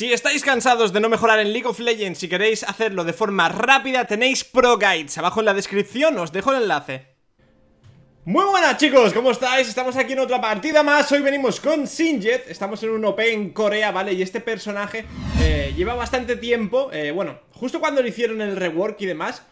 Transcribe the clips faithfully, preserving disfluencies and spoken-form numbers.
Si estáis cansados de no mejorar en League of Legends y queréis hacerlo de forma rápida, tenéis ProGuides. Abajo en la descripción os dejo el enlace. Muy buenas chicos, ¿cómo estáis? Estamos aquí en otra partida más, hoy venimos con Singed. Estamos en un O P en Corea, ¿vale? Y este personaje eh, lleva bastante tiempo, eh, bueno, justo cuando le hicieron el rework y demás,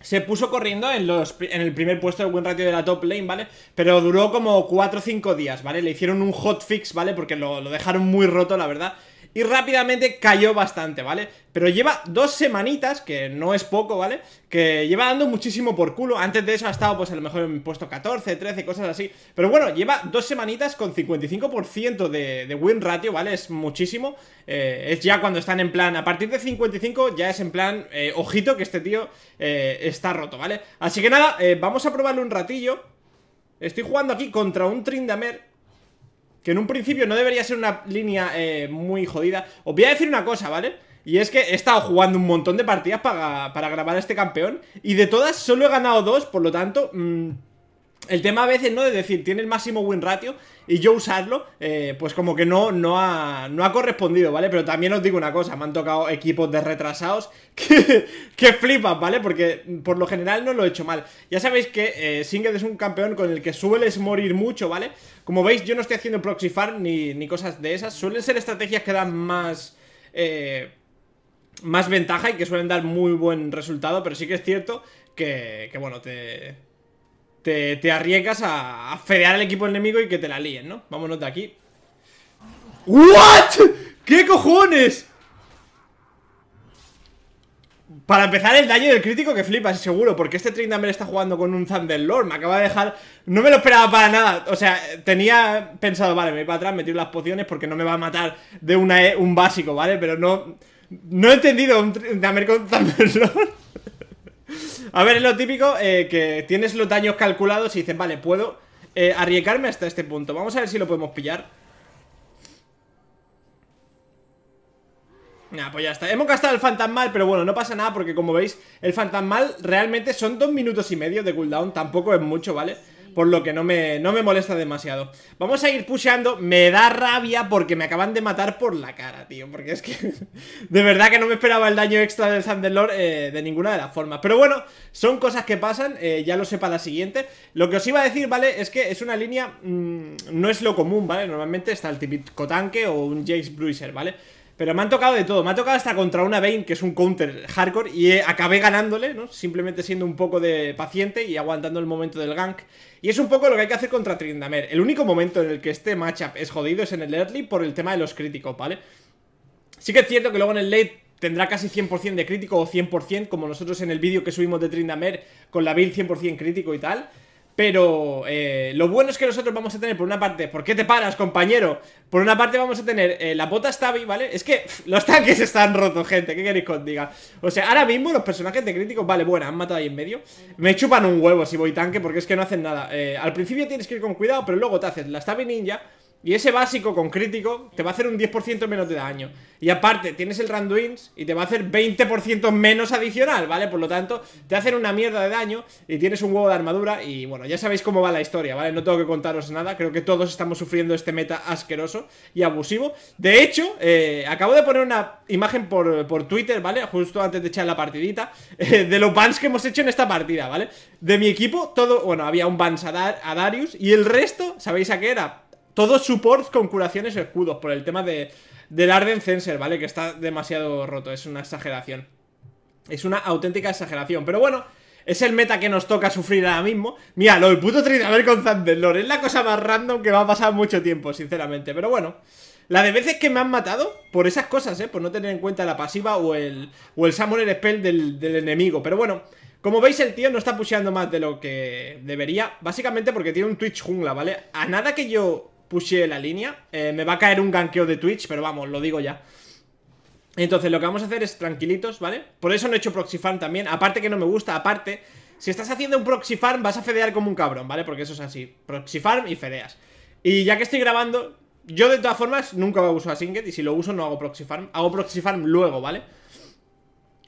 se puso corriendo en, los, en el primer puesto de win ratio de la top lane, ¿vale? Pero duró como cuatro o cinco días, ¿vale? Le hicieron un hotfix, ¿vale? Porque lo, lo dejaron muy roto, la verdad. Y rápidamente cayó bastante, ¿vale? Pero lleva dos semanitas, que no es poco, ¿vale? Que lleva dando muchísimo por culo. Antes de eso ha estado, pues a lo mejor en puesto catorce, trece, cosas así. Pero bueno, lleva dos semanitas con cincuenta y cinco por ciento de, de win ratio, ¿vale? Es muchísimo. eh, Es ya cuando están en plan, a partir de cincuenta y cinco ya es en plan, eh, ojito que este tío eh, está roto, ¿vale? Así que nada, eh, vamos a probarlo un ratillo. Estoy jugando aquí contra un Tryndamere, que en un principio no debería ser una línea eh, muy jodida. Os voy a decir una cosa, ¿vale? Y es que he estado jugando un montón de partidas para, para grabar a este campeón, y de todas solo he ganado dos, por lo tanto... Mmm... el tema a veces, ¿no? De decir, tiene el máximo win ratio y yo usarlo, eh, pues como que no, no, ha, no ha correspondido, ¿vale? Pero también os digo una cosa, me han tocado equipos de retrasados que, que flipan, ¿vale? Porque por lo general no lo he hecho mal. Ya sabéis que eh, Singed es un campeón con el que sueles morir mucho, ¿vale? Como veis, yo no estoy haciendo proxy farm ni, ni cosas de esas. Suelen ser estrategias que dan más... Eh, más ventaja y que suelen dar muy buen resultado, pero sí que es cierto que, que bueno, te... Te, te arriesgas a, a fedear al equipo enemigo y que te la líen, ¿no? Vámonos de aquí. ¿What? ¿Qué cojones? Para empezar, el daño del crítico que flipas, seguro. Porque este Tryndamere está jugando con un Sandelor. Me acaba de dejar... No me lo esperaba para nada. O sea, tenía pensado, vale, me voy para atrás, me tiro las pociones porque no me va a matar de una e, un básico, ¿vale? Pero no... No he entendido un Tryndamere con Sandelor. A ver, es lo típico, eh, que tienes los daños calculados y dicen, vale, puedo eh, arriesgarme hasta este punto. Vamos a ver si lo podemos pillar. Nah, pues ya está. Hemos gastado el Fantasmal, pero bueno, no pasa nada porque como veis, el Fantasmal realmente son dos minutos y medio de cooldown. Tampoco es mucho, ¿vale? Por lo que no me, no me molesta demasiado. Vamos a ir pusheando. Me da rabia porque me acaban de matar por la cara, tío. Porque es que de verdad que no me esperaba el daño extra del Sandelor eh, de ninguna de las formas. Pero bueno, son cosas que pasan, eh, ya lo sé para la siguiente. Lo que os iba a decir, ¿vale? Es que es una línea, mmm, no es lo común, ¿vale? Normalmente está el típico tanque o un Jayce Bruiser, ¿vale? Pero me han tocado de todo, me ha tocado hasta contra una Vayne, que es un counter hardcore, y eh, acabé ganándole, ¿no? Simplemente siendo un poco de paciente y aguantando el momento del gank. Y es un poco lo que hay que hacer contra Tryndamere. El único momento en el que este matchup es jodido es en el early por el tema de los críticos, ¿vale? Sí que es cierto que luego en el late tendrá casi cien por ciento de crítico o cien por ciento, como nosotros en el vídeo que subimos de Tryndamere con la build cien por ciento crítico y tal. Pero eh, lo bueno es que nosotros vamos a tener, por una parte... ¿Por qué te paras, compañero? Por una parte vamos a tener eh, la bota Stabi, ¿vale? Es que pff, los tanques están rotos, gente. ¿Qué queréis que os diga? O sea, ahora mismo los personajes de críticos... Vale, bueno, han matado ahí en medio. Me chupan un huevo si voy tanque porque es que no hacen nada. Eh, al principio tienes que ir con cuidado, pero luego te haces la Stabi Ninja... Y ese básico con crítico te va a hacer un diez por ciento menos de daño. Y aparte, tienes el Randuin's y te va a hacer veinte por ciento menos adicional, ¿vale? Por lo tanto, te hacen una mierda de daño y tienes un huevo de armadura. Y bueno, ya sabéis cómo va la historia, ¿vale? No tengo que contaros nada. Creo que todos estamos sufriendo este meta asqueroso y abusivo. De hecho, eh, acabo de poner una imagen por, por Twitter, ¿vale? Justo antes de echar la partidita, eh, de los bans que hemos hecho en esta partida, ¿vale? De mi equipo, todo... Bueno, había un bans a, Dar, a Darius y el resto, ¿sabéis a qué era? Todos supports con curaciones o escudos, por el tema de, del Arden Censer, ¿vale? Que está demasiado roto, es una exageración. Es una auténtica exageración, pero bueno, es el meta que nos toca sufrir ahora mismo. Mira, lo del puto Tryndamere con Sandelor es la cosa más random que me ha pasado mucho tiempo, sinceramente. Pero bueno, la de veces que me han matado por esas cosas, ¿eh? Por no tener en cuenta la pasiva o el, o el Summoner Spell del, del enemigo, pero bueno... Como veis, el tío no está pusheando más de lo que debería, básicamente porque tiene un Twitch jungla, ¿vale? A nada que yo... Pushé la línea, eh, me va a caer un ganqueo de Twitch, pero vamos, lo digo ya. Entonces lo que vamos a hacer es tranquilitos, ¿vale? Por eso no he hecho proxy farm también, aparte que no me gusta, aparte, si estás haciendo un proxy farm vas a fedear como un cabrón, ¿vale? Porque eso es así, proxy farm y fedeas. Y ya que estoy grabando, yo de todas formas nunca uso a Singed y si lo uso no hago proxy farm, hago proxy farm luego, ¿vale?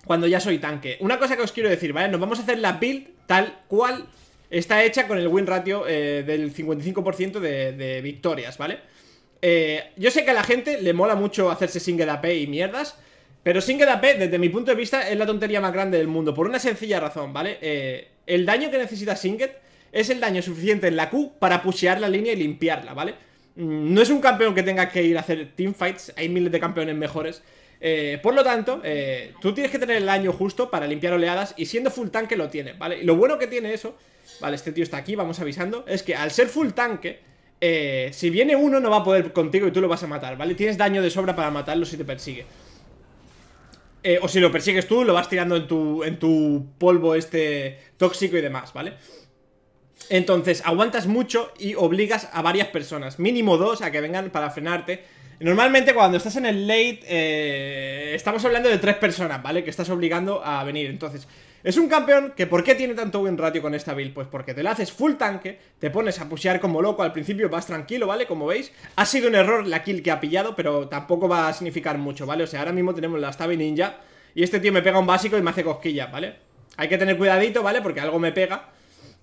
Cuando ya soy tanque. Una cosa que os quiero decir, ¿vale? Nos vamos a hacer la build tal cual... Está hecha con el win ratio eh, del cincuenta y cinco por ciento de, de victorias, ¿vale? eh, yo sé que a la gente le mola mucho hacerse Singed A P y mierdas, pero Singed A P, desde mi punto de vista, es la tontería más grande del mundo, por una sencilla razón, ¿vale? Eh, el daño que necesita Singed es el daño suficiente en la Q para pushear la línea y limpiarla, ¿vale? No es un campeón que tenga que ir a hacer teamfights, hay miles de campeones mejores. Eh, por lo tanto, eh, tú tienes que tener el daño justo para limpiar oleadas y siendo full tanque lo tiene, ¿vale? Y lo bueno que tiene eso, vale, este tío está aquí, vamos avisando, es que al ser full tanque, eh, si viene uno no va a poder contigo y tú lo vas a matar, ¿vale? Tienes daño de sobra para matarlo si te persigue. Eh, o si lo persigues tú, lo vas tirando en tu, en tu polvo este tóxico y demás, ¿vale? Entonces, aguantas mucho y obligas a varias personas, mínimo dos, a que vengan para frenarte. Normalmente cuando estás en el late, eh, estamos hablando de tres personas, ¿vale? Que estás obligando a venir. Entonces, es un campeón que ¿por qué tiene tanto win ratio con esta build? Pues porque te la haces full tanque, te pones a pushear como loco, al principio vas tranquilo, ¿vale? Como veis, ha sido un error la kill que ha pillado, pero tampoco va a significar mucho, ¿vale? O sea, ahora mismo tenemos la Stabi Ninja y este tío me pega un básico y me hace cosquillas, ¿vale? Hay que tener cuidadito, ¿vale? Porque algo me pega,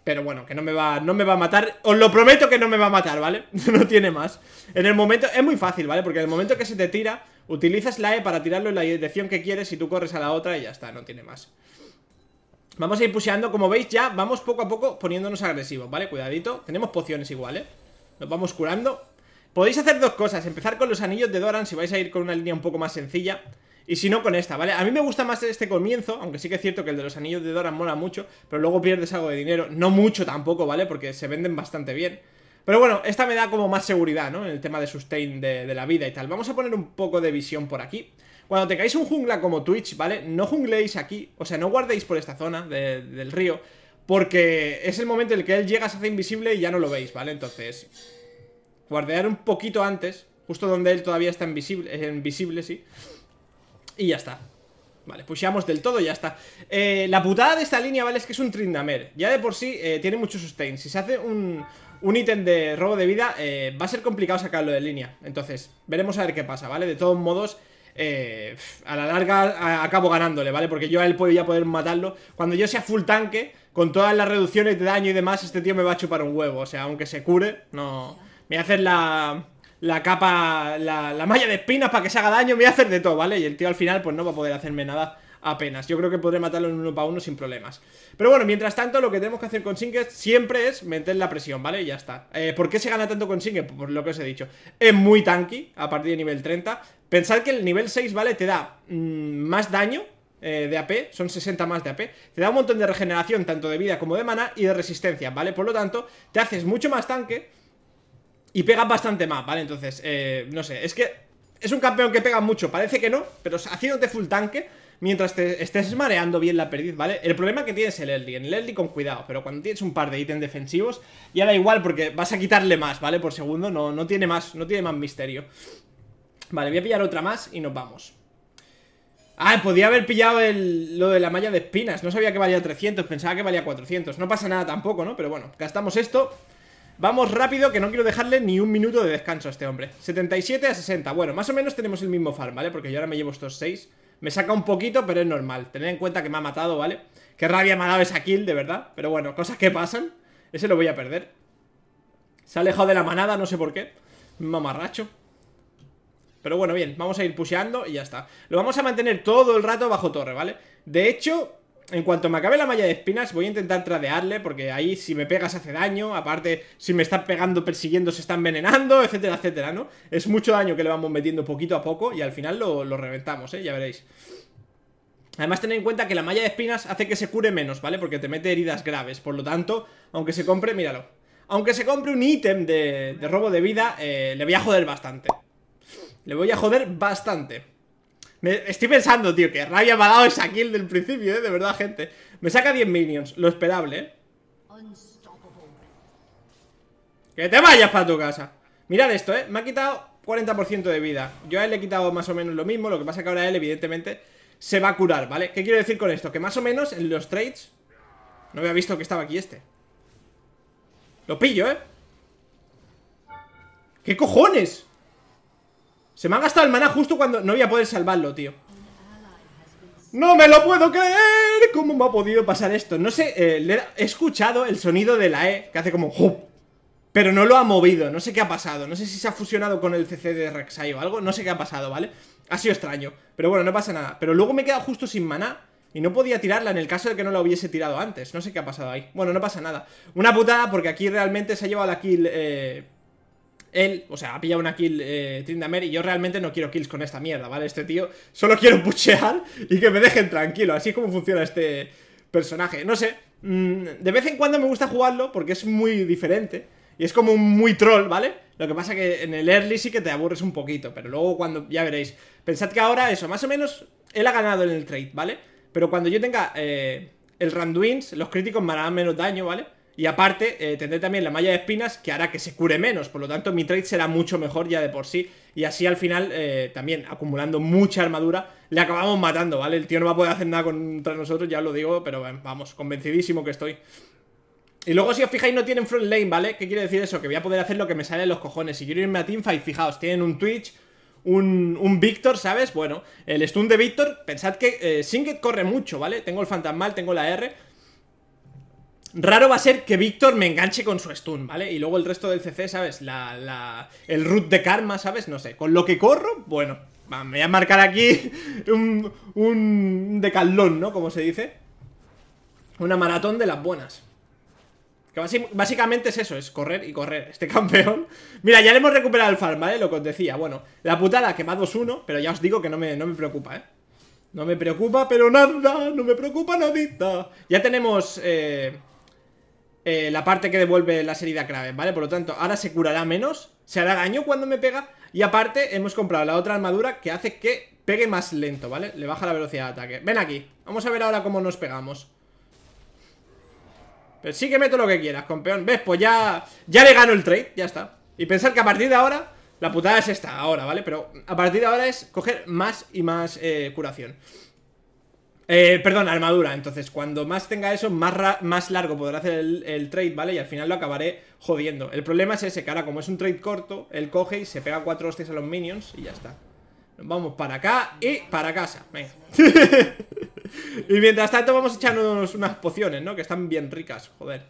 pero bueno, que no me va, no me va a matar. Os lo prometo que no me va a matar, ¿vale? No tiene más. En el momento, es muy fácil, ¿vale? Porque en el momento que se te tira, utilizas la E para tirarlo en la dirección que quieres y tú corres a la otra y ya está, no tiene más. Vamos a ir pusheando, como veis ya, vamos poco a poco poniéndonos agresivos, ¿vale? Cuidadito, tenemos pociones igual, ¿eh? Nos vamos curando. Podéis hacer dos cosas, empezar con los anillos de Doran si vais a ir con una línea un poco más sencilla. Y si no, con esta, ¿vale? A mí me gusta más este comienzo, aunque sí que es cierto que el de los anillos de Doran mola mucho, pero luego pierdes algo de dinero. No mucho tampoco, ¿vale? Porque se venden bastante bien. Pero bueno, esta me da como más seguridad, ¿no? En el tema de sustain de, de la vida y tal. Vamos a poner un poco de visión por aquí. Cuando tengáis un jungla como Twitch, ¿vale? No jungleéis aquí, o sea, no guardéis por esta zona de, del río, porque es el momento en el que él llega, se hace invisible y ya no lo veis, ¿vale? Entonces, guardear un poquito antes, justo donde él todavía está invisible, es invisible, sí. Y ya está. Vale, pusheamos del todo y ya está. eh, La putada de esta línea, ¿vale? Es que es un Tryndamere. Ya de por sí eh, tiene mucho sustain. Si se hace un, un ítem de robo de vida, eh, va a ser complicado sacarlo de línea. Entonces, veremos a ver qué pasa, ¿vale? De todos modos, eh, a la larga acabo ganándole, ¿vale? Porque yo a él puedo ya poder matarlo. Cuando yo sea full tanque, con todas las reducciones de daño y demás, este tío me va a chupar un huevo. O sea, aunque se cure, no... Me hace la... La capa, la, la malla de espinas para que se haga daño, me voy a hacer de todo, ¿vale? Y el tío al final pues no va a poder hacerme nada apenas. Yo creo que podré matarlo en uno para uno sin problemas. Pero bueno, mientras tanto lo que tenemos que hacer con Singed siempre es meter la presión, ¿vale? Y ya está. eh, ¿Por qué se gana tanto con Singed? Por lo que os he dicho. Es muy tanky a partir de nivel treinta. Pensad que el nivel seis, ¿vale? Te da mmm, más daño eh, de A P, son sesenta más de A P. Te da un montón de regeneración, tanto de vida como de mana y de resistencia, ¿vale? Por lo tanto, te haces mucho más tanque y pegas bastante más, ¿vale? Entonces, eh, no sé, es que es un campeón que pega mucho, parece que no, pero haciéndote full tanque, mientras te estés mareando bien la perdiz, ¿vale? El problema que tienes es el early, en el early con cuidado, pero cuando tienes un par de ítems defensivos, ya da igual porque vas a quitarle más, ¿vale? Por segundo, no, no tiene más, no tiene más misterio. Vale, voy a pillar otra más y nos vamos. Ah, podía haber pillado el, lo de la malla de espinas, no sabía que valía trescientos, pensaba que valía cuatrocientos, no pasa nada tampoco, ¿no? Pero bueno, gastamos esto. Vamos rápido, que no quiero dejarle ni un minuto de descanso a este hombre. Setenta y siete a sesenta, bueno, más o menos tenemos el mismo farm, ¿vale? Porque yo ahora me llevo estos seis. Me saca un poquito, pero es normal. Tened en cuenta que me ha matado, ¿vale? Qué rabia me ha dado esa kill, de verdad. Pero bueno, cosas que pasan. Ese lo voy a perder. Se ha alejado de la manada, no sé por qué. Mamarracho. Pero bueno, bien, vamos a ir pusheando y ya está. Lo vamos a mantener todo el rato bajo torre, ¿vale? De hecho... En cuanto me acabe la malla de espinas voy a intentar tradearle, porque ahí si me pegas hace daño. Aparte, si me están pegando, persiguiendo, se están envenenando, etcétera, etcétera, ¿no? Es mucho daño que le vamos metiendo poquito a poco y al final lo, lo reventamos, ¿eh? Ya veréis. Además, tened en cuenta que la malla de espinas hace que se cure menos, ¿vale? Porque te mete heridas graves. Por lo tanto, aunque se compre, míralo, aunque se compre un ítem de, de robo de vida, eh, le voy a joder bastante. Le voy a joder bastante. Me estoy pensando, tío, que rabia me ha dado esa kill del principio, ¿eh? De verdad, gente. Me saca diez minions, lo esperable, ¿eh? ¡Que te vayas para tu casa! Mirad esto, ¿eh? Me ha quitado cuarenta por ciento de vida. Yo a él le he quitado más o menos lo mismo, lo que pasa que ahora él, evidentemente, se va a curar, ¿vale? ¿Qué quiero decir con esto? Que más o menos en los trades... No había visto que estaba aquí este. Lo pillo, ¿eh? ¿Qué cojones? Se me ha gastado el maná justo cuando no voy a poder salvarlo, tío. ¡No me lo puedo creer! ¿Cómo me ha podido pasar esto? No sé, eh, le he escuchado el sonido de la E, que hace como... ¡Oh! pero no lo ha movido, no sé qué ha pasado. No sé si se ha fusionado con el C C de Rek'Sai o algo, no sé qué ha pasado, ¿vale? Ha sido extraño, pero bueno, no pasa nada. Pero luego me he quedado justo sin maná y no podía tirarla en el caso de que no la hubiese tirado antes. No sé qué ha pasado ahí. Bueno, no pasa nada. Una putada porque aquí realmente se ha llevado la kill eh, él. O sea, ha pillado una kill eh, Tryndamere. Y yo realmente no quiero kills con esta mierda, ¿vale? Este tío, solo quiero puchear y que me dejen tranquilo. Así es como funciona este personaje. No sé, mmm, de vez en cuando me gusta jugarlo porque es muy diferente y es como muy troll, ¿vale? Lo que pasa que en el early sí que te aburres un poquito, pero luego cuando, ya veréis. Pensad que ahora eso, más o menos, él ha ganado en el trade, ¿vale? Pero cuando yo tenga eh, el Randuin's, los críticos me harán menos daño, ¿vale? Y aparte, eh, tendré también la malla de espinas que hará que se cure menos. Por lo tanto, mi trade será mucho mejor ya de por sí. Y así al final, eh, también acumulando mucha armadura, le acabamos matando, ¿vale? El tío no va a poder hacer nada contra nosotros, ya os lo digo, pero vamos, convencidísimo que estoy. Y luego, si os fijáis, no tienen front lane, ¿vale? ¿Qué quiere decir eso? Que voy a poder hacer lo que me sale de los cojones. Si quiero irme a teamfight, fijaos, tienen un Twitch, un, un Víctor, ¿sabes? Bueno, el stun de Víctor, pensad que eh, Singed corre mucho, ¿vale? Tengo el Fantasmal, tengo la R. Raro va a ser que Víctor me enganche con su stun, ¿vale? Y luego el resto del C C, ¿sabes? La, la, el root de Karma, ¿sabes? No sé, con lo que corro, bueno, va, me voy a marcar aquí un, un decalón, ¿no? Como se dice. Una maratón de las buenas. Que basic, básicamente es eso, es correr y correr. Este campeón, mira, ya le hemos recuperado el farm, ¿vale? Lo que os decía, bueno, la putada que va dos uno, pero ya os digo que no me, no me preocupa, ¿eh? No me preocupa, pero nada, no me preocupa nadita. Ya tenemos, eh... Eh, la parte que devuelve las heridas graves, ¿vale? Por lo tanto, ahora se curará menos, se hará daño cuando me pega. Y aparte, hemos comprado la otra armadura que hace que pegue más lento, ¿vale? Le baja la velocidad de ataque. Ven aquí, vamos a ver ahora cómo nos pegamos. Pero sí que meto lo que quieras, campeón. ¿Ves? Pues ya, ya le gano el trade, ya está. Y pensar que a partir de ahora, la putada es esta ahora, ¿vale? Pero a partir de ahora es coger más y más eh, curación. Eh, perdón, armadura. Entonces, cuando más tenga eso, más, ra más largo podrá hacer el, el trade, ¿vale? Y al final lo acabaré jodiendo. El problema es ese, que ahora como es un trade corto, él coge y se pega cuatro hostias a los minions y ya está. Nos vamos para acá y para casa. Venga. Y mientras tanto vamos a echarnos unas pociones, ¿no? Que están bien ricas, joder.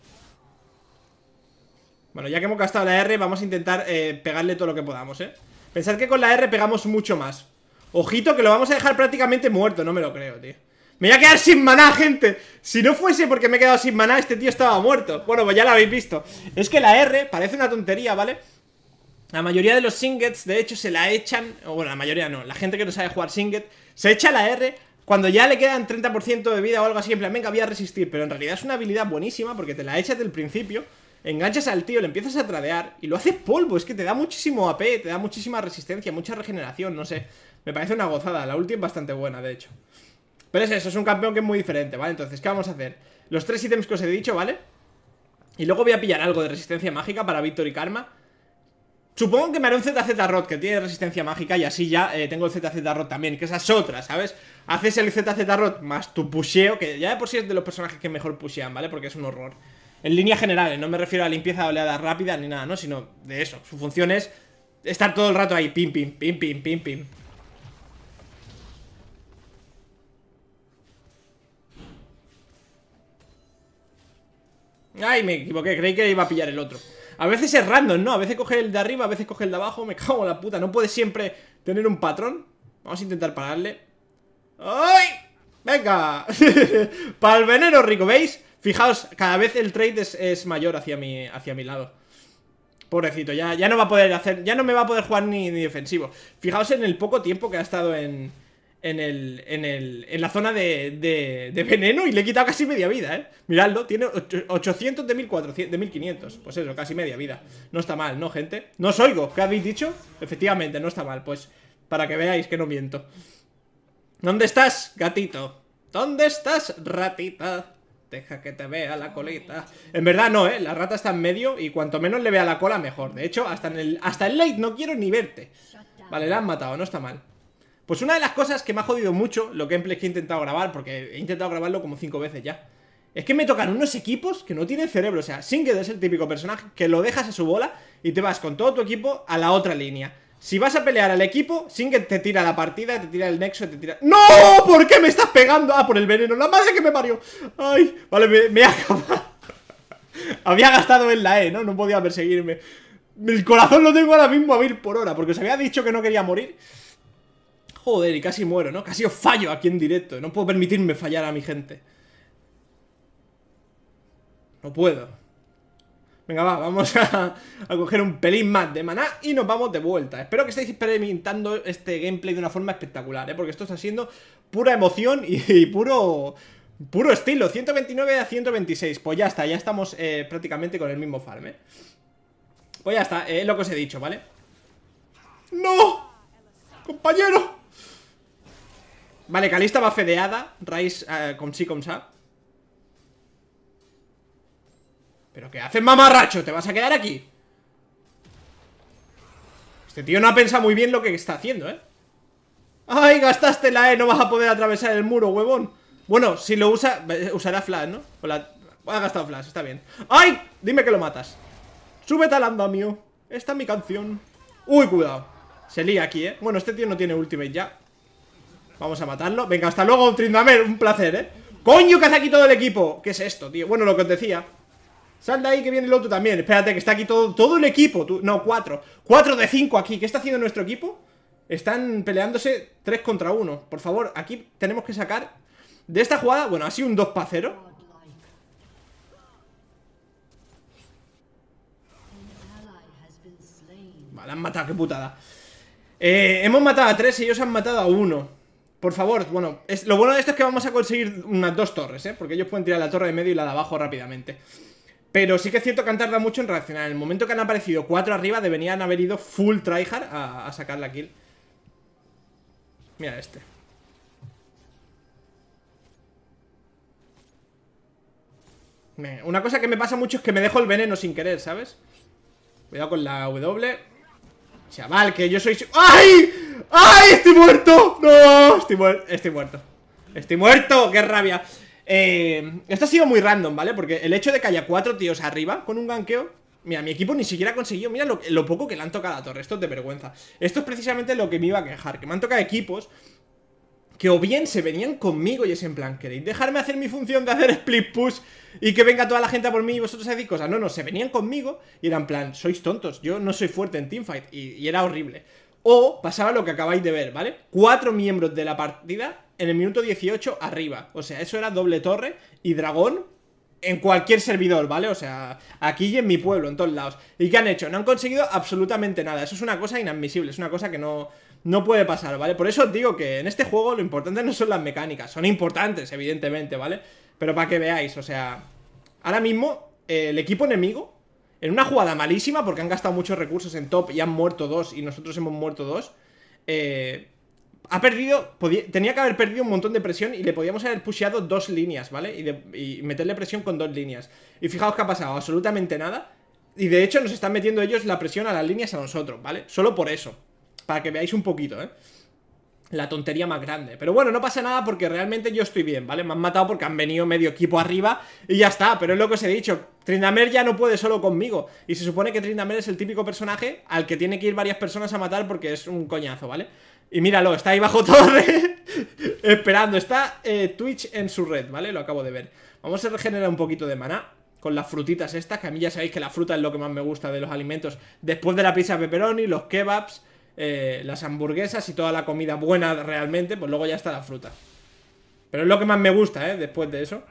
Bueno, ya que hemos gastado la R, vamos a intentar eh, pegarle todo lo que podamos, ¿eh? Pensad que con la R pegamos mucho más. Ojito que lo vamos a dejar prácticamente muerto, no me lo creo, tío. Me voy a quedar sin maná, gente. Si no fuese porque me he quedado sin maná, este tío estaba muerto. Bueno, pues ya lo habéis visto. Es que la R parece una tontería, ¿vale? La mayoría de los Singeds, de hecho, se la echan. O bueno, la mayoría no, la gente que no sabe jugar Singed se echa la R cuando ya le quedan treinta por ciento de vida o algo así. En plan, venga, voy a resistir. Pero en realidad es una habilidad buenísima porque te la echas del principio, enganchas al tío, le empiezas a tradear y lo haces polvo. Es que te da muchísimo A P, te da muchísima resistencia, mucha regeneración, no sé. Me parece una gozada, la ulti es bastante buena, de hecho. Pero es eso, es un campeón que es muy diferente, ¿vale? Entonces, ¿qué vamos a hacer? Los tres ítems que os he dicho, ¿vale? Y luego voy a pillar algo de resistencia mágica para Víctor y Karma. Supongo que me haré un Zz'Rot que tiene resistencia mágica y así ya eh, tengo el Zz'Rot también, que esa es otra, ¿sabes? Haces el Zz'Rot más tu pusheo, que ya de por sí es de los personajes que mejor pushean, ¿vale? Porque es un horror. En líneas generales, no me refiero a limpieza de oleadas rápidas ni nada, ¿no? Sino de eso, su función es estar todo el rato ahí, pim, pim, pim, pim, pim, pim. Ay, me equivoqué, creí que iba a pillar el otro. A veces es random, ¿no? A veces coge el de arriba, a veces coge el de abajo. Me cago en la puta, no puede siempre tener un patrón. Vamos a intentar pararle. ¡Ay! ¡Venga! Para el veneno rico, ¿veis? Fijaos, cada vez el trade es, es mayor hacia mi, hacia mi lado. Pobrecito, ya, ya no va a poder hacer. Ya no me va a poder jugar ni, ni defensivo. Fijaos en el poco tiempo que ha estado en En, el, en, el, en la zona de, de, de veneno. Y le he quitado casi media vida, eh. Miradlo, tiene ochocientos de mil cuatrocientos, de mil quinientos. Pues eso, casi media vida. No está mal, ¿no, gente? ¿No os oigo? ¿Qué habéis dicho? Efectivamente, no está mal, pues para que veáis que no miento. ¿Dónde estás, gatito? ¿Dónde estás, ratita? Deja que te vea la colita. En verdad no, eh, la rata está en medio. Y cuanto menos le vea la cola, mejor. De hecho, hasta en el, hasta el late no quiero ni verte. Vale, la han matado, no está mal. Pues una de las cosas que me ha jodido mucho lo gameplay que he intentado grabar, porque he intentado grabarlo como cinco veces ya, es que me tocan unos equipos que no tienen cerebro. O sea, Singed es el típico personaje que lo dejas a su bola y te vas con todo tu equipo a la otra línea. Si vas a pelear al equipo, Singed te tira la partida, te tira el nexo, te tira... ¡No! ¿Por qué me estás pegando? Ah, por el veneno, la madre que me parió. Ay, vale, me, me he acabado. Había gastado en la E, ¿no? No podía perseguirme. El corazón lo tengo ahora mismo a mil por hora, porque os había dicho que no quería morir. Joder, y casi muero, ¿no? Casi os fallo aquí en directo. No puedo permitirme fallar a mi gente. No puedo. Venga, va, vamos a, a coger un pelín más de maná y nos vamos de vuelta. Espero que estéis experimentando este gameplay de una forma espectacular, ¿eh? Porque esto está siendo pura emoción y, y puro... Puro estilo, ciento veintinueve a ciento veintiséis. Pues ya está, ya estamos eh, prácticamente con el mismo farm, ¿eh? Pues ya está, es eh, lo que os he dicho, ¿vale? ¡No! ¡Compañero! Vale, Kalista va fedeada. Raíz eh, con sí, con sa. ¿Pero qué haces, mamarracho? ¿Te vas a quedar aquí? Este tío no ha pensado muy bien lo que está haciendo, ¿eh? ¡Ay, gastaste la E! No vas a poder atravesar el muro, huevón. Bueno, si lo usa, usará flash, ¿no? O la... Ha gastado flash, está bien. ¡Ay! Dime que lo matas. Súbete al andamio. Esta es mi canción. Uy, cuidado. Se lía aquí, ¿eh? Bueno, este tío no tiene ultimate ya. Vamos a matarlo. Venga, hasta luego, Tryndamere. Un placer, ¿eh? ¡Coño, que hace aquí todo el equipo! ¿Qué es esto, tío? Bueno, lo que os decía. Sal de ahí, que viene el otro también. Espérate, que está aquí todo, todo el equipo. Tú... No, cuatro. Cuatro de cinco aquí. ¿Qué está haciendo nuestro equipo? Están peleándose tres contra uno. Por favor, aquí tenemos que sacar... De esta jugada, bueno, ha sido un dos a cero. Vale, han matado, qué putada. eh, Hemos matado a tres y ellos han matado a uno. Por favor, bueno, es, lo bueno de esto es que vamos a conseguir unas dos torres, ¿eh? Porque ellos pueden tirar la torre de medio y la de abajo rápidamente. Pero sí que es cierto que han tardado mucho en reaccionar. En el momento que han aparecido cuatro arriba, deberían haber ido full tryhard a, a sacar la kill. Mira este. Una cosa que me pasa mucho es que me dejo el veneno sin querer, ¿sabes? Cuidado con la W. Chaval, que yo soy... ¡Ay! ¡Ay! ¡Estoy muerto! ¡No! Estoy, muer... estoy muerto. ¡Estoy muerto! ¡Qué rabia! Eh... Esto ha sido muy random, ¿vale? Porque el hecho de que haya cuatro tíos arriba con un ganqueo... Mira, mi equipo ni siquiera ha conseguido... Mira lo, lo poco que le han tocado a la torre. Esto es de vergüenza. Esto es precisamente lo que me iba a quejar. Que me han tocado equipos... Que o bien se venían conmigo y es en plan, ¿queréis dejarme hacer mi función de hacer split push y que venga toda la gente a por mí y vosotros hacéis cosas? No, no, se venían conmigo y eran en plan, sois tontos, yo no soy fuerte en teamfight, y, y era horrible. O pasaba lo que acabáis de ver, ¿vale? Cuatro miembros de la partida en el minuto dieciocho arriba. O sea, eso era doble torre y dragón en cualquier servidor, ¿vale? O sea, aquí y en mi pueblo, en todos lados. ¿Y qué han hecho? No han conseguido absolutamente nada. Eso es una cosa inadmisible, es una cosa que no... No puede pasar, ¿vale? Por eso os digo que en este juego lo importante no son las mecánicas. Son importantes, evidentemente, ¿vale? Pero para que veáis, o sea... Ahora mismo, eh, el equipo enemigo, en una jugada malísima, porque han gastado muchos recursos en top y han muerto dos, y nosotros hemos muerto dos, eh, ha perdido... Podía, tenía que haber perdido un montón de presión y le podíamos haber pusheado dos líneas, ¿vale? Y, de, y meterle presión con dos líneas. Y fijaos que ha pasado absolutamente nada. Y de hecho nos están metiendo ellos la presión a las líneas a nosotros, ¿vale? Solo por eso. Para que veáis un poquito, ¿eh? La tontería más grande. Pero bueno, no pasa nada porque realmente yo estoy bien, ¿vale? Me han matado porque han venido medio equipo arriba y ya está. Pero es lo que os he dicho. Tryndamere ya no puede solo conmigo. Y se supone que Tryndamere es el típico personaje al que tiene que ir varias personas a matar porque es un coñazo, ¿vale? Y míralo, está ahí bajo torre esperando. Está eh, Twitch en su red, ¿vale? Lo acabo de ver. Vamos a regenerar un poquito de maná. Con las frutitas estas, que a mí ya sabéis que la fruta es lo que más me gusta de los alimentos. Después de la pizza pepperoni, los kebabs... Eh, las hamburguesas y toda la comida buena realmente, pues luego ya está la fruta. Pero es lo que más me gusta, ¿eh? Después de eso.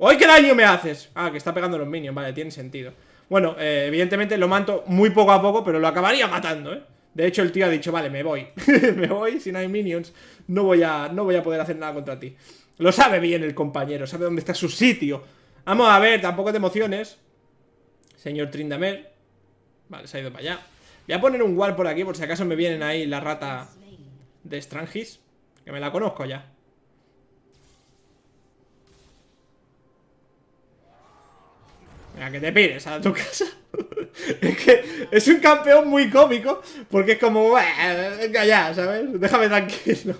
¡Ay, qué daño me haces! Ah, que está pegando los minions, vale, tiene sentido. Bueno, eh, evidentemente lo mato muy poco a poco, pero lo acabaría matando, ¿eh? De hecho el tío ha dicho, vale, me voy. Me voy, si no hay minions no voy, a, no voy a poder hacer nada contra ti. Lo sabe bien el compañero, sabe dónde está su sitio. Vamos a ver, tampoco te emociones, señor Tryndamere. Vale, se ha ido para allá. Voy a poner un wall por aquí por si acaso me vienen ahí la rata de Strangis, que me la conozco ya. Mira, que te pires a tu casa. Es que es un campeón muy cómico porque es como, venga ya, ¿sabes? Déjame tranquilo.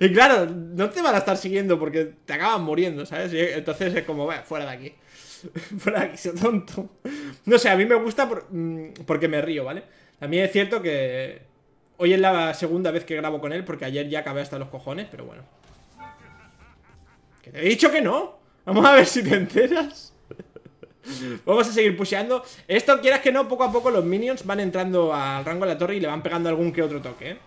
Y claro, no te van a estar siguiendo porque te acaban muriendo, ¿sabes? Y entonces es como, bueno, fuera de aquí. Por aquí, soy tonto. No sé, a mí me gusta por, porque me río, ¿vale? También es cierto que hoy es la segunda vez que grabo con él, porque ayer ya acabé hasta los cojones, pero bueno. Que te he dicho que no. Vamos a ver si te enteras. Vamos a seguir pusheando. Esto, quieras que no, poco a poco los minions van entrando al rango de la torre y le van pegando algún que otro toque, ¿eh?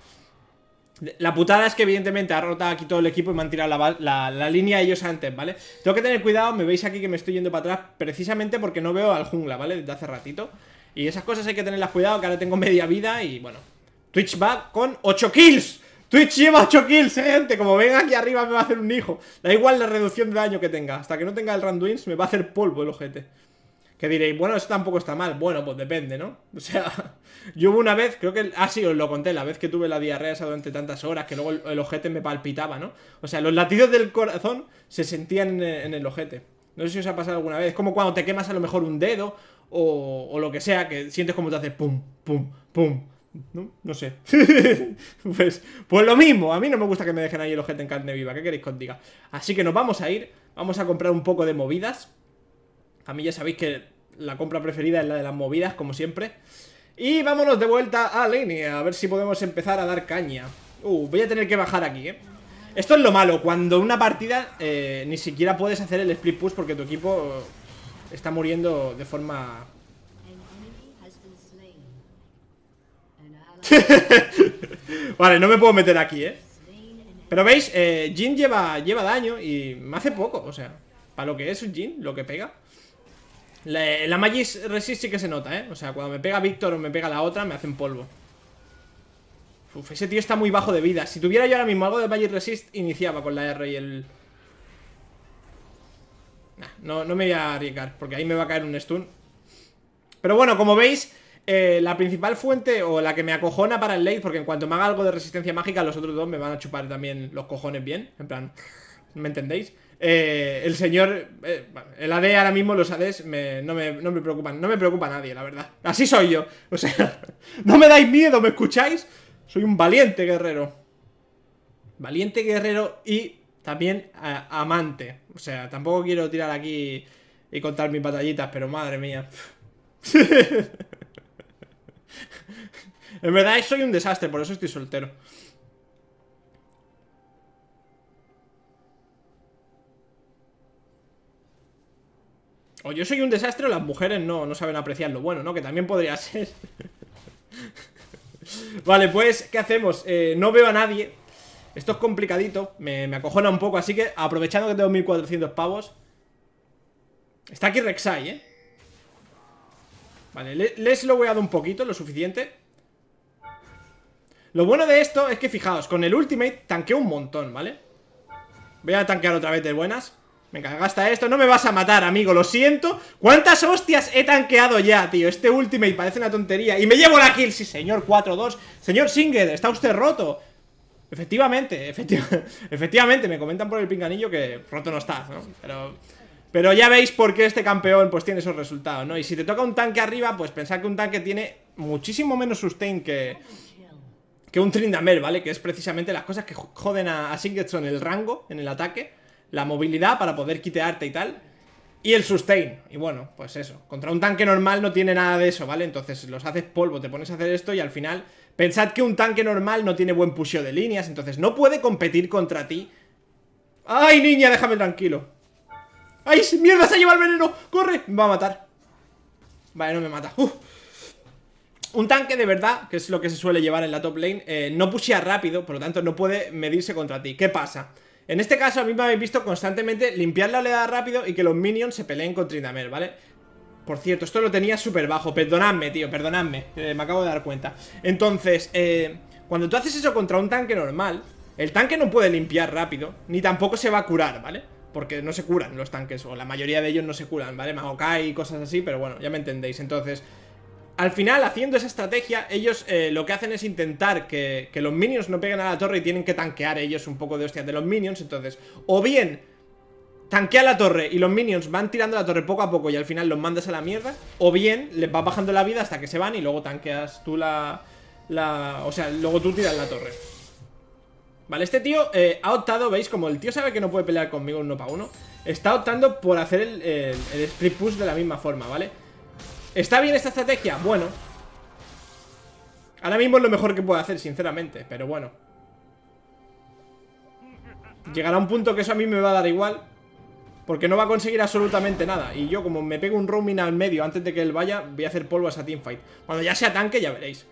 La putada es que evidentemente ha rotado aquí todo el equipo y me han tirado la, la, la línea ellos antes, ¿vale? Tengo que tener cuidado, me veis aquí que me estoy yendo para atrás precisamente porque no veo al jungla, ¿vale? Desde hace ratito. Y esas cosas hay que tenerlas cuidado, que ahora tengo media vida y bueno. Twitch va con ocho kills. Twitch lleva ocho kills, ¿eh, gente? Como venga aquí arriba me va a hacer un hijo. Da igual la reducción de daño que tenga. Hasta que no tenga el Randuin's me va a hacer polvo el ojete. Que diréis, bueno, eso tampoco está mal. Bueno, pues depende, ¿no? O sea, yo hubo una vez, creo que... Ah, sí, os lo conté. La vez que tuve la diarrea esa durante tantas horas, que luego el, el ojete me palpitaba, ¿no? O sea, los latidos del corazón se sentían en, en el ojete. No sé si os ha pasado alguna vez. Es como cuando te quemas a lo mejor un dedo o, o lo que sea, que sientes como te hace pum, pum, pum. No, no sé. pues, pues lo mismo, a mí no me gusta que me dejen ahí el ojete en carne viva. ¿Qué queréis que os diga? Así que nos vamos a ir, vamos a comprar un poco de movidas. A mí ya sabéis que la compra preferida es la de las movidas, como siempre. Y vámonos de vuelta a línea, a ver si podemos empezar a dar caña. Uh, voy a tener que bajar aquí, ¿eh? Esto es lo malo, cuando una partida eh, ni siquiera puedes hacer el split push porque tu equipo está muriendo de forma... Vale, no me puedo meter aquí, ¿eh? Pero veis, eh, Jhin lleva, lleva daño y me hace poco, o sea, para lo que es un Jhin, lo que pega. La, la Magis Resist sí que se nota, ¿eh? O sea, cuando me pega Víctor o me pega la otra, me hacen polvo. Uf, ese tío está muy bajo de vida. Si tuviera yo ahora mismo algo de Magis Resist, iniciaba con la R y el... Nah, no, no me voy a arriesgar, porque ahí me va a caer un stun. Pero bueno, como veis... Eh, la principal fuente o la que me acojona para el late, porque en cuanto me haga algo de resistencia mágica, los otros dos me van a chupar también los cojones bien. En plan, ¿me entendéis? Eh, el señor, eh, el A D ahora mismo, los A Ds me, no, me, no me preocupan. No me preocupa a nadie, la verdad. Así soy yo, o sea, no me dais miedo, ¿me escucháis? Soy un valiente guerrero. Valiente guerrero y también eh, amante. O sea, tampoco quiero tirar aquí y contar mis batallitas, pero madre mía. En verdad soy un desastre, por eso estoy soltero. O yo soy un desastre o las mujeres no, no saben apreciar lo bueno, ¿no? Que también podría ser. Vale, pues, ¿qué hacemos? Eh, no veo a nadie. Esto es complicadito, me, me acojona un poco. Así que, aprovechando que tengo mil cuatrocientos pavos. Está aquí Rek'Sai, ¿eh? Vale, les lo voy a dar un poquito, lo suficiente. Lo bueno de esto es que, fijaos, con el ultimate tanqueo un montón, ¿vale? Voy a tanquear otra vez de buenas. Venga, gasta esto, no me vas a matar, amigo, lo siento. ¿Cuántas hostias he tanqueado ya, tío? Este ultimate parece una tontería. Y me llevo la kill, sí señor, cuatro dos. Señor Singed, ¿está usted roto? Efectivamente, efectiva efectivamente, me comentan por el pinganillo que roto no está, ¿no? Pero... Pero ya veis por qué este campeón pues tiene esos resultados, ¿no? Y si te toca un tanque arriba, pues pensad que un tanque tiene muchísimo menos sustain que, que un Tryndamere, ¿vale? Que es precisamente las cosas que joden a, a Singed, son el rango en el ataque, la movilidad para poder quitearte y tal, y el sustain. Y bueno, pues eso, contra un tanque normal no tiene nada de eso, ¿vale? Entonces los haces polvo, te pones a hacer esto y al final... Pensad que un tanque normal no tiene buen pusheo de líneas, entonces no puede competir contra ti. ¡Ay, niña, déjame tranquilo! ¡Ay, mierda! ¡Se ha llevado el veneno! ¡Corre! Me va a matar. Vale, no me mata. Uf. Un tanque de verdad, que es lo que se suele llevar en la top lane, eh, no pushea rápido, por lo tanto no puede medirse contra ti. ¿Qué pasa? En este caso a mí me habéis visto constantemente limpiar la oleada rápido y que los minions se peleen con Tryndamere, ¿vale? Por cierto, esto lo tenía súper bajo. Perdonadme, tío, perdonadme. Eh, me acabo de dar cuenta. Entonces, eh, cuando tú haces eso contra un tanque normal, el tanque no puede limpiar rápido, ni tampoco se va a curar, ¿vale? Porque no se curan los tanques, o la mayoría de ellos no se curan, ¿vale? Maokai y cosas así, pero bueno, ya me entendéis. Entonces, al final, haciendo esa estrategia, ellos eh, lo que hacen es intentar que, que los minions no peguen a la torre y tienen que tanquear ellos un poco de hostias de los minions. Entonces, o bien tanquea la torre y los minions van tirando la torre poco a poco y al final los mandas a la mierda, o bien les vas bajando la vida hasta que se van y luego tanqueas tú la... la o sea, luego tú tiras la torre. Vale, este tío eh, ha optado, veis, como el tío sabe que no puede pelear conmigo uno para uno, está optando por hacer el, el, el split push de la misma forma, ¿vale? ¿Está bien esta estrategia? Bueno, ahora mismo es lo mejor que puedo hacer, sinceramente, pero bueno, llegará un punto que eso a mí me va a dar igual. porque no va a conseguir absolutamente nada. Y yo, como me pego un roaming al medio antes de que él vaya, voy a hacer polvo a esa teamfight. Cuando ya sea tanque, ya veréis.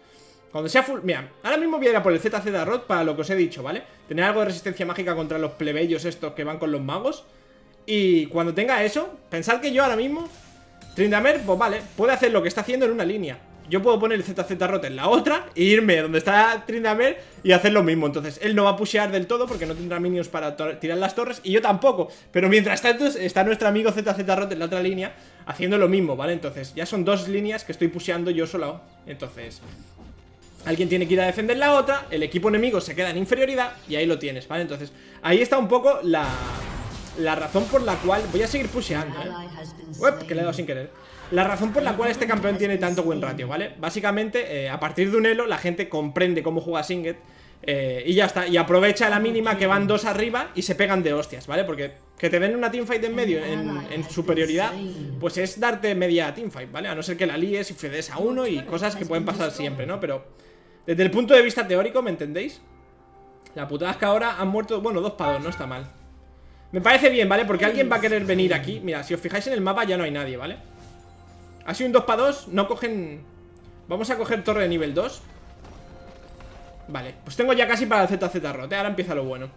Cuando sea full... Mira, ahora mismo voy a ir a por el Z C de Zz'Rot para lo que os he dicho, ¿vale? Tener algo de resistencia mágica contra los plebeyos estos que van con los magos. Y cuando tenga eso, pensad que yo ahora mismo... Tryndamere, pues vale, puede hacer lo que está haciendo en una línea. Yo puedo poner el Z Z Rot en la otra e irme donde está Tryndamere y hacer lo mismo. Entonces él no va a pushear del todo porque no tendrá minions para tirar las torres y yo tampoco. Pero mientras tanto está nuestro amigo Z Z Rot en la otra línea haciendo lo mismo, ¿vale? Entonces ya son dos líneas que estoy pusheando yo solo. Entonces alguien tiene que ir a defender la otra, el equipo enemigo se queda en inferioridad y ahí lo tienes, ¿vale? Entonces ahí está un poco la... La razón por la cual... Voy a seguir pusheando, ¿eh? Uep, que le he dado sin querer. La razón por la cual este campeón tiene tanto buen ratio, ¿vale? Básicamente, eh, a partir de un elo, la gente comprende cómo juega Singed, eh, y ya está, y aprovecha la mínima que van dos arriba y se pegan de hostias, ¿vale? Porque que te den una teamfight en medio, en, en superioridad, pues es darte media teamfight, ¿vale? A no ser que la líes y fedes a uno y cosas que pueden pasar siempre, ¿no? Pero desde el punto de vista teórico, ¿me entendéis? La putada es que ahora han muerto... Bueno, dos para dos, no está mal. Me parece bien, ¿vale? Porque alguien va a querer venir aquí. Mira, si os fijáis en el mapa ya no hay nadie, ¿vale? Ha sido un dos para dos. No cogen... Vamos a coger torre de nivel dos. Vale, pues tengo ya casi para el Z Z Rot, ¿eh? Ahora empieza lo bueno.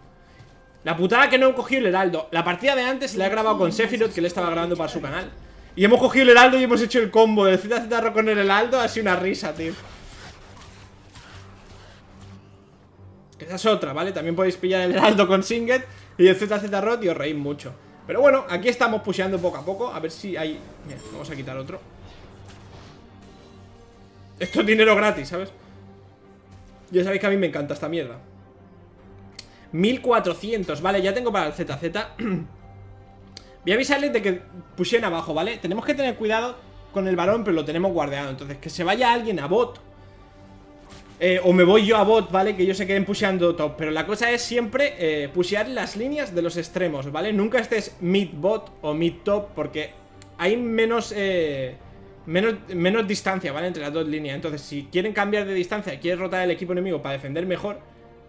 La putada que no he cogido el heraldo. La partida de antes la he grabado con Sephiroth, que le estaba grabando para su canal, y hemos cogido el heraldo y hemos hecho el combo del Z Z Rot con el heraldo. Ha sido una risa, tío. Esa es otra, ¿vale? También podéis pillar el heraldo con Singed y el Z Z Rot y os reís mucho. Pero bueno, aquí estamos pusheando poco a poco. A ver si hay... Mira, vamos a quitar otro. Esto es dinero gratis, ¿sabes? Ya sabéis que a mí me encanta esta mierda. mil cuatrocientos, vale, ya tengo para el Z Z. Voy a avisarles de que pushen abajo, ¿vale? Tenemos que tener cuidado con el varón, pero lo tenemos guardado. Entonces, que se vaya alguien a bot, Eh, o me voy yo a bot, ¿vale? Que ellos se queden pusheando top. Pero la cosa es siempre eh, pushear las líneas de los extremos, ¿vale? Nunca estés mid bot o mid top, porque hay menos, eh, menos menos distancia, ¿vale? Entre las dos líneas. Entonces, si quieren cambiar de distancia y quieren rotar el equipo enemigo para defender mejor,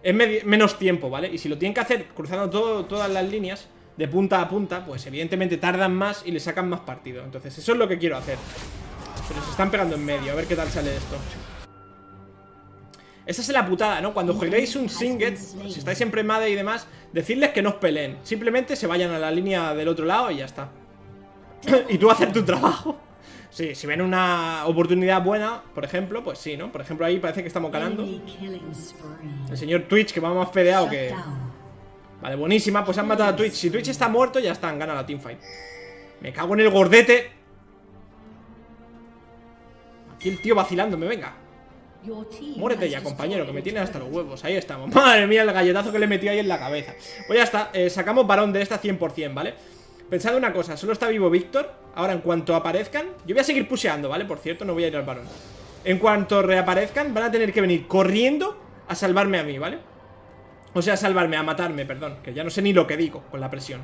es menos tiempo, ¿vale? Y si lo tienen que hacer cruzando todo, todas las líneas de punta a punta, pues evidentemente tardan más y le sacan más partido. Entonces eso es lo que quiero hacer. Pero se están pegando en medio, a ver qué tal sale esto. Esa es la putada, ¿no? Cuando juguéis un Singed, si estáis en premade y demás, decidles que no os peleen. Simplemente se vayan a la línea del otro lado y ya está. Y tú hacer tu trabajo. Sí, si ven una oportunidad buena, por ejemplo, pues sí, ¿no? Por ejemplo, ahí parece que estamos ganando. El señor Twitch, que va más fedeado que... Vale, buenísima, pues han matado a Twitch. Si Twitch está muerto, ya están, gana la teamfight. Me cago en el gordete. Aquí el tío vacilándome, venga. Muérete ya, compañero, que me tienen hasta los huevos. Ahí estamos, madre mía el galletazo que le metí ahí en la cabeza. Pues ya está, eh, sacamos varón de esta cien por cien, ¿vale? Pensad una cosa, solo está vivo Víctor. Ahora en cuanto aparezcan, yo voy a seguir pusheando, ¿vale? Por cierto, no voy a ir al varón. En cuanto reaparezcan, van a tener que venir corriendo a salvarme a mí, ¿vale? O sea, a salvarme, a matarme, perdón, que ya no sé ni lo que digo con la presión.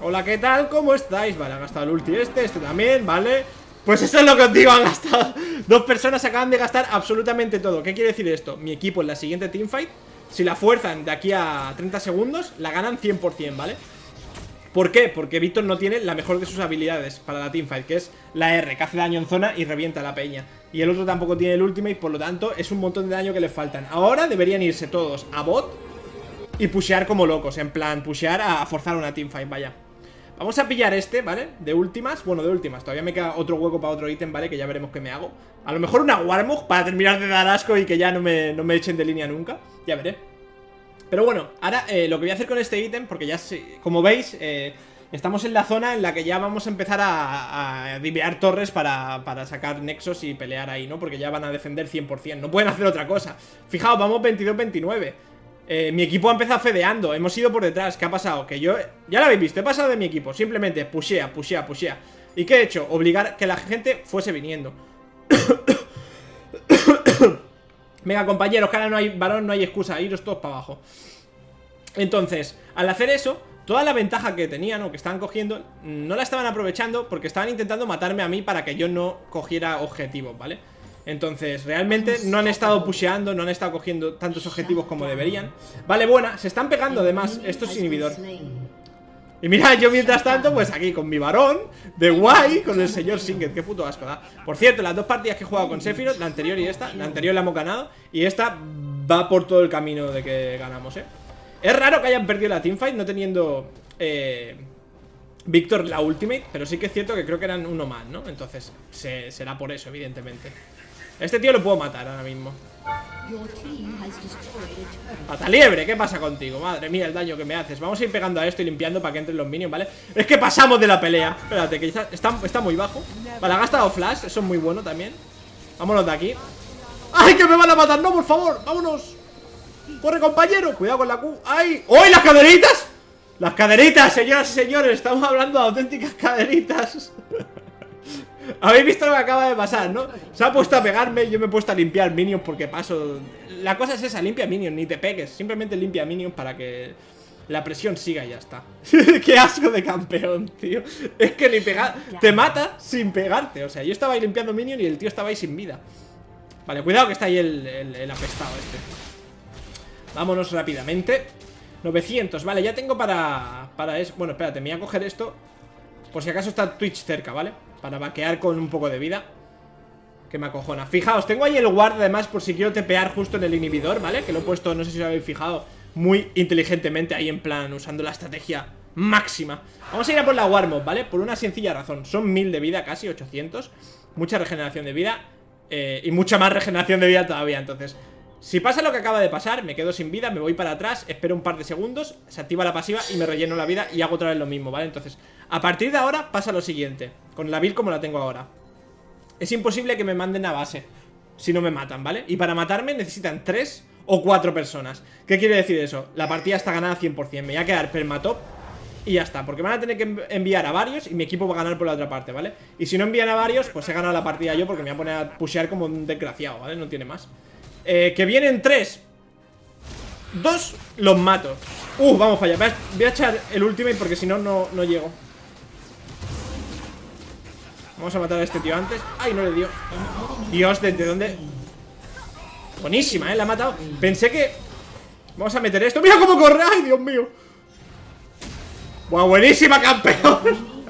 Hola, ¿qué tal? ¿Cómo estáis? Vale, ha gastado el ulti este, este también, ¿vale? Pues eso es lo que os digo, han gastado. Dos personas acaban de gastar absolutamente todo. ¿Qué quiere decir esto? Mi equipo en la siguiente teamfight, si la fuerzan de aquí a treinta segundos, la ganan cien por cien, ¿vale? ¿Por qué? Porque Víctor no tiene la mejor de sus habilidades para la teamfight, que es la R, que hace daño en zona y revienta a la peña. Y el otro tampoco tiene el ultimate, por lo tanto es un montón de daño que le faltan. Ahora deberían irse todos a bot y pushear como locos, en plan pushear a forzar una teamfight, vaya. Vamos a pillar este, ¿vale? De últimas, bueno, de últimas. Todavía me queda otro hueco para otro ítem, ¿vale? Que ya veremos qué me hago. A lo mejor una Warmog para terminar de dar asco y que ya no me, no me echen de línea nunca. Ya veré. Pero bueno, ahora eh, lo que voy a hacer con este ítem, porque ya sé, como veis, eh, estamos en la zona en la que ya vamos a empezar a, a divear torres para, para sacar nexos y pelear ahí, ¿no? Porque ya van a defender cien por cien, no pueden hacer otra cosa. Fijaos, vamos veintidós a veintinueve. Eh, mi equipo ha empezado fedeando, hemos ido por detrás. ¿Qué ha pasado? Que yo, ya lo habéis visto, he pasado de mi equipo. Simplemente pushea, pushea, pushea. ¿Y qué he hecho? Obligar que la gente fuese viniendo. Venga, compañeros, que ahora no hay varón, no hay excusa, iros todos para abajo. Entonces, al hacer eso, toda la ventaja que tenían o que estaban cogiendo, no la estaban aprovechando porque estaban intentando matarme a mí para que yo no cogiera objetivos, ¿vale? Entonces, realmente no han estado pusheando, no han estado cogiendo tantos objetivos como deberían. Vale, buena, se están pegando además. Esto es inhibidor. Y mira, yo mientras tanto, pues aquí con mi varón de guay, con el señor Singed. Qué puto asco da. Por cierto, las dos partidas que he jugado con Sephiroth, la anterior y esta, la anterior la hemos ganado, y esta va por todo el camino de que ganamos, eh. Es raro que hayan perdido la teamfight no teniendo eh, Víctor la ultimate, pero sí que es cierto que creo que eran uno más, ¿no? Entonces se, será por eso, evidentemente. Este tío lo puedo matar ahora mismo. Pataliebre, ¿qué pasa contigo? Madre mía, el daño que me haces. Vamos a ir pegando a esto y limpiando para que entren los minions, ¿vale? Es que pasamos de la pelea. Espérate, que está, está, está muy bajo. Vale, ha gastado flash, eso es muy bueno también. Vámonos de aquí. ¡Ay, que me van a matar! ¡No, por favor! ¡Vámonos! ¡Corre, compañero! Cuidado con la Q. ¡Ay! ¡Ay, las caderitas! ¡Las caderitas, señoras y señores! Estamos hablando de auténticas caderitas. Habéis visto lo que acaba de pasar, ¿no? Se ha puesto a pegarme y yo me he puesto a limpiar minions porque paso... La cosa es esa, limpia minions, ni te pegues. Simplemente limpia minions para que la presión siga y ya está. ¡Qué asco de campeón, tío! Es que ni pegar... Te mata sin pegarte. O sea, yo estaba ahí limpiando minions y el tío estaba ahí sin vida. Vale, cuidado que está ahí el, el, el apestado este. Vámonos rápidamente. novecientos, vale, ya tengo para... Para eso... Bueno, espérate, me voy a coger esto por si acaso está Twitch cerca, ¿vale? Para vaquear con un poco de vida, que me acojona. Fijaos, tengo ahí el guard además por si quiero tepear justo en el inhibidor, ¿vale? Que lo he puesto, no sé si os habéis fijado, muy inteligentemente ahí en plan, usando la estrategia máxima. Vamos a ir a por la Warmog, ¿vale? Por una sencilla razón, son mil de vida, casi ochocientos. Mucha regeneración de vida eh, y mucha más regeneración de vida todavía. Entonces, si pasa lo que acaba de pasar, me quedo sin vida, me voy para atrás, espero un par de segundos, se activa la pasiva y me relleno la vida y hago otra vez lo mismo, ¿vale? Entonces, a partir de ahora pasa lo siguiente. Con la build como la tengo ahora, es imposible que me manden a base si no me matan, ¿vale? Y para matarme necesitan tres o cuatro personas. ¿Qué quiere decir eso? La partida está ganada cien por cien. Me voy a quedar permatop y ya está, porque van a tener que enviar a varios y mi equipo va a ganar por la otra parte, ¿vale? Y si no envían a varios, pues he ganado la partida yo, porque me voy a poner a pushear como un desgraciado, ¿vale? No tiene más. Eh, que vienen tres, dos, los mato. Uh, vamos para allá. Voy a echar el ultimate porque si no, no, no llego. Vamos a matar a este tío antes. Ay, no le dio. Dios, ¿desde dónde? Buenísima, ¿eh? La ha matado. Pensé que... Vamos a meter esto. ¡Mira cómo corre! ¡Ay, Dios mío! ¡Buah, buenísima, campeón!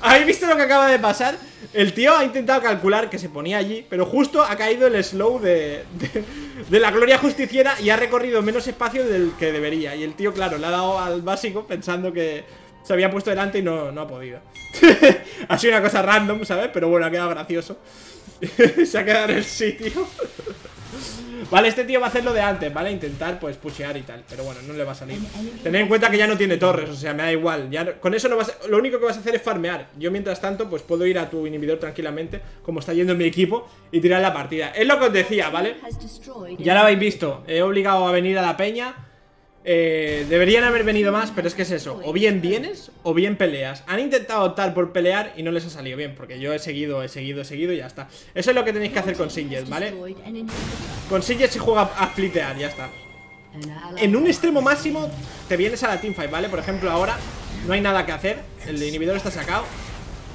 ¿Habéis visto lo que acaba de pasar? El tío ha intentado calcular que se ponía allí, pero justo ha caído el slow de, de, de la gloria justiciera y ha recorrido menos espacio del que debería. Y el tío, claro, le ha dado al básico pensando que... Se había puesto delante y no, no ha podido. Ha sido una cosa random, ¿sabes? Pero bueno, ha quedado gracioso. Se ha quedado en el sitio. Vale, este tío va a hacer lo de antes, ¿vale? Intentar, pues, pushear y tal. Pero bueno, no le va a salir. Tened en cuenta que ya no tiene torres, o sea, me da igual. Ya, con eso no vas a, lo único que vas a hacer es farmear. Yo, mientras tanto, pues puedo ir a tu inhibidor tranquilamente, como está yendo mi equipo, y tirar la partida. Es lo que os decía, ¿vale? Ya lo habéis visto. He obligado a venir a la peña. Eh, deberían haber venido más, pero es que es eso. O bien vienes, o bien peleas. Han intentado optar por pelear y no les ha salido bien, porque yo he seguido, he seguido, he seguido y ya está. Eso es lo que tenéis que hacer con Singed, ¿vale? Con Singed se juega a splitear, ya está. En un extremo máximo te vienes a la teamfight, ¿vale? Por ejemplo, ahora no hay nada que hacer. El inhibidor está sacado.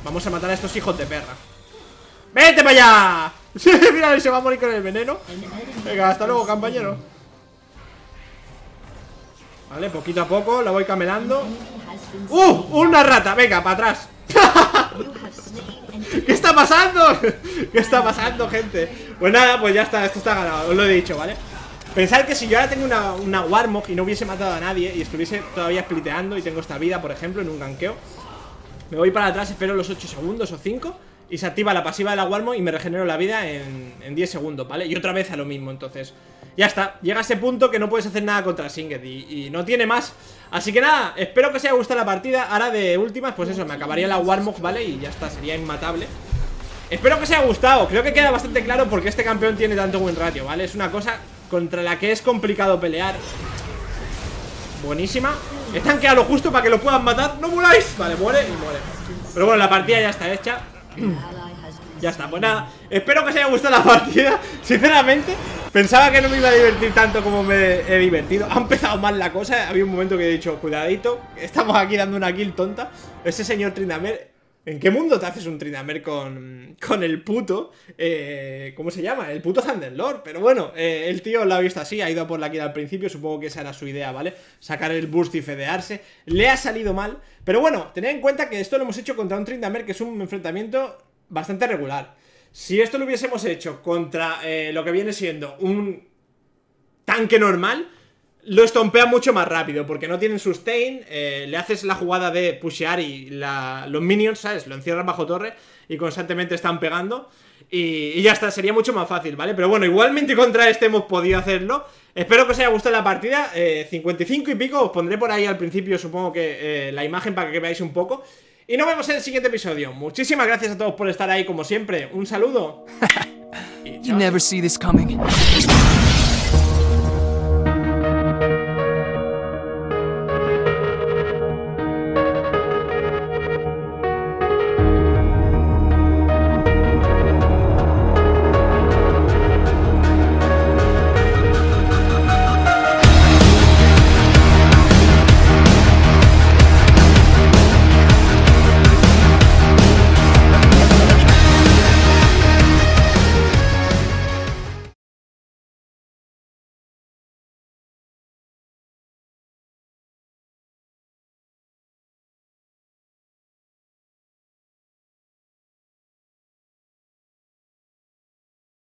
Vamos a matar a estos hijos de perra. ¡Vete para allá! Mira, se va a morir con el veneno. Venga, hasta luego, compañero. Vale, poquito a poco, la voy camelando. ¡Uh! ¡Una rata! Venga, para atrás. ¿Qué está pasando? ¿Qué está pasando, gente? Pues nada, pues ya está, esto está ganado, os lo he dicho, ¿vale? Pensad que si yo ahora tengo una, una Warmog y no hubiese matado a nadie y estuviese todavía spliteando y tengo esta vida, por ejemplo, en un ganqueo, me voy para atrás, espero los ocho segundos o cinco y se activa la pasiva de la Warmog y me regenero la vida en, en diez segundos, ¿vale? Y otra vez a lo mismo, entonces... Ya está, llega a ese punto que no puedes hacer nada contra Singed y, y no tiene más. Así que nada, espero que os haya gustado la partida. Ahora de últimas, pues eso, me acabaría la Warmog, ¿vale? Y ya está, sería inmatable. Espero que os haya gustado, creo que queda bastante claro por qué este campeón tiene tanto buen ratio, ¿vale? Es una cosa contra la que es complicado pelear. Buenísima. Están quedando justo para que lo puedan matar. ¡No voláis! Vale, muere y muere. Pero bueno, la partida ya está hecha. Ya está, pues nada, espero que os haya gustado la partida. Sinceramente, pensaba que no me iba a divertir tanto como me he divertido. Ha empezado mal la cosa, había un momento que he dicho, cuidadito, estamos aquí dando una kill tonta. Ese señor Tryndamere ¿En qué mundo te haces un Tryndamere con, con el puto, eh, ¿cómo se llama? El puto Sandelor. Pero bueno, eh, el tío lo ha visto así, ha ido por la kill al principio, supongo que esa era su idea, ¿vale? Sacar el burst y fedearse, le ha salido mal. Pero bueno, tened en cuenta que esto lo hemos hecho contra un Tryndamere que es un enfrentamiento bastante regular. Si esto lo hubiésemos hecho contra eh, lo que viene siendo un tanque normal, lo estompea mucho más rápido, porque no tienen sustain, eh, le haces la jugada de pushear y la, los minions, ¿sabes? Lo encierran bajo torre y constantemente están pegando y, y ya está, sería mucho más fácil, ¿vale? Pero bueno, igualmente contra este hemos podido hacerlo. Espero que os haya gustado la partida, eh, cincuenta y cinco y pico, os pondré por ahí al principio supongo que eh, la imagen para que veáis un poco. Y nos vemos en el siguiente episodio. Muchísimas gracias a todos por estar ahí como siempre. Un saludo. Y chao.